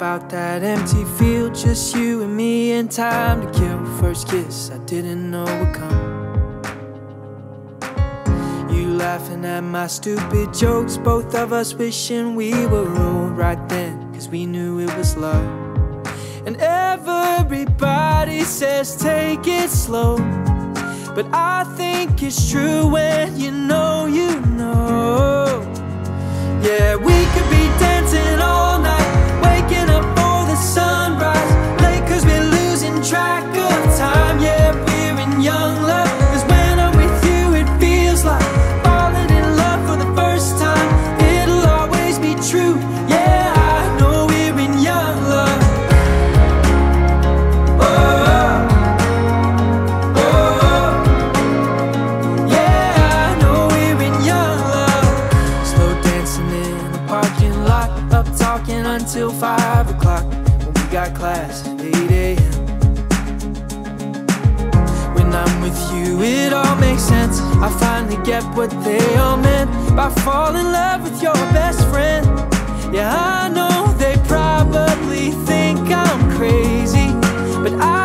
about that empty field, just you and me and time to kill. First kiss I didn't know would come. You laughing at my stupid jokes, both of us wishing we were old right then, cause we knew it was love. And everybody says take it slow, but I think it's true when you know you know. Yeah, we could be dancing all night, waking up for the sunrise, late cause we're losing track of time. Yeah, we're in young love, cause when I'm with you it feels like falling in love for the first time. It'll always be true, yeah, I know we're in young love. Oh, oh, yeah, I know we're in young love. Slow dancing in the parking lot, up talking until 5 o'clock, when we got class at 8 AM. When I'm with you it all makes sense, I finally get what they all meant by falling in love with your best friend. Yeah, I know they probably think I'm crazy, but I